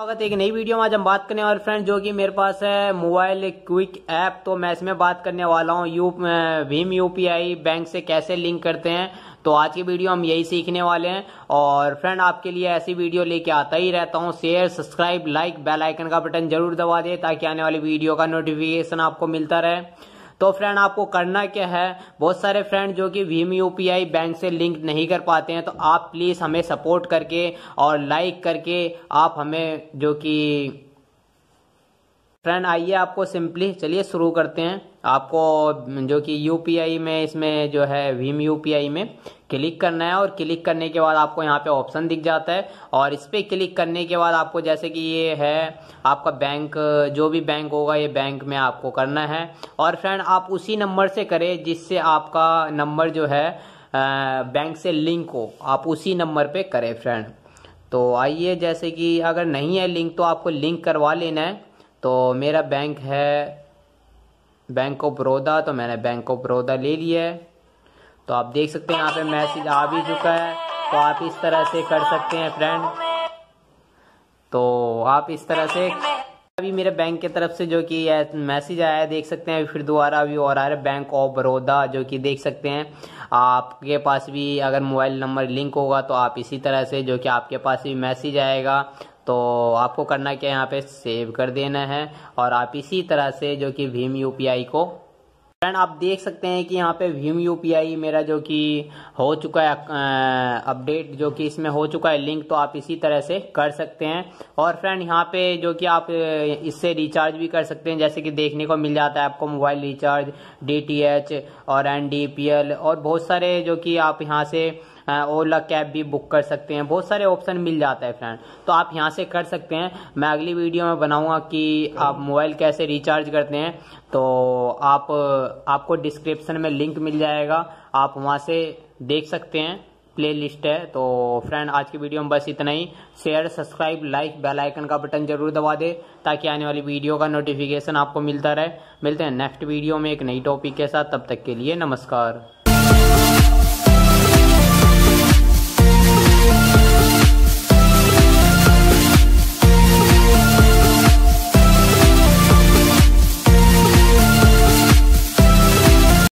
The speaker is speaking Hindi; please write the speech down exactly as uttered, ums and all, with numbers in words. स्वागत है एक नई वीडियो में। आज हम बात करने वाले फ्रेंड जो कि मेरे पास है मोबाइल क्विक ऐप, तो मैं इसमें बात करने वाला हूँ यू भीम यूपीआई बैंक से कैसे लिंक करते हैं। तो आज की वीडियो हम यही सीखने वाले हैं। और फ्रेंड आपके लिए ऐसी वीडियो लेके आता ही रहता हूँ। Share, subscribe, like, bell icon का बटन जरूर दबा दे ताकि आने वाली वीडियो का नोटिफिकेशन आपको मिलता रहे। तो फ्रेंड आपको करना क्या है, बहुत सारे फ्रेंड जो कि भीम यूपीआई बैंक से लिंक नहीं कर पाते हैं, तो आप प्लीज़ हमें सपोर्ट करके और लाइक करके आप हमें जो कि फ्रेंड आइए आपको सिंपली चलिए शुरू करते हैं। आपको जो कि यूपीआई में इसमें जो है भीम यूपीआई में क्लिक करना है और क्लिक करने के बाद आपको यहाँ पे ऑप्शन दिख जाता है और इस पर क्लिक करने के बाद आपको जैसे कि ये है आपका बैंक, जो भी बैंक होगा ये बैंक में आपको करना है। और फ्रेंड आप उसी नंबर से करें जिससे आपका नंबर जो है बैंक से लिंक हो, आप उसी नंबर पे करें फ्रेंड। तो आइए जैसे कि अगर नहीं है लिंक तो आपको लिंक करवा लेना है। तो मेरा बैंक है बैंक ऑफ बड़ौदा, तो मैंने बैंक ऑफ बड़ौदा ले लिया है। तो आप देख सकते हैं यहाँ पे मैसेज आ भी चुका है। तो आप इस तरह से कर सकते हैं फ्रेंड। तो आप इस तरह से अभी मेरे बैंक की तरफ से जो कि मैसेज आया है देख सकते हैं, फिर दोबारा अभी और आ रहा है बैंक ऑफ बड़ौदा, जो कि देख सकते हैं। आपके पास भी अगर मोबाइल नंबर लिंक होगा तो आप इसी तरह से जो कि आपके पास भी मैसेज आएगा। तो आपको करना क्या है, यहाँ पे सेव कर देना है और आप इसी तरह से जो कि भीम यूपीआई को फ्रेंड आप देख सकते हैं कि यहाँ पे भीम यूपीआई मेरा जो कि हो चुका है अपडेट, जो कि इसमें हो चुका है लिंक। तो आप इसी तरह से कर सकते हैं। और फ्रेंड यहाँ पे जो कि आप इससे रिचार्ज भी कर सकते हैं, जैसे कि देखने को मिल जाता है आपको मोबाइल रिचार्ज, डीटीएच और एनडीपीएल और बहुत सारे जो कि आप यहाँ से ओला कैब भी बुक कर सकते हैं। बहुत सारे ऑप्शन मिल जाता है फ्रेंड, तो आप यहाँ से कर सकते हैं। मैं अगली वीडियो में बनाऊंगा कि आप मोबाइल कैसे रिचार्ज करते हैं। तो आप आपको डिस्क्रिप्शन में लिंक मिल जाएगा, आप वहाँ से देख सकते हैं, प्ले लिस्ट है। तो फ्रेंड आज की वीडियो में बस इतना ही। Share, subscribe, like, bell icon का बटन जरूर दबा दे ताकि आने वाली वीडियो का नोटिफिकेशन आपको मिलता रहे। मिलते हैं नेक्स्ट वीडियो में एक नई टॉपिक के साथ, तब तक के लिए नमस्कार।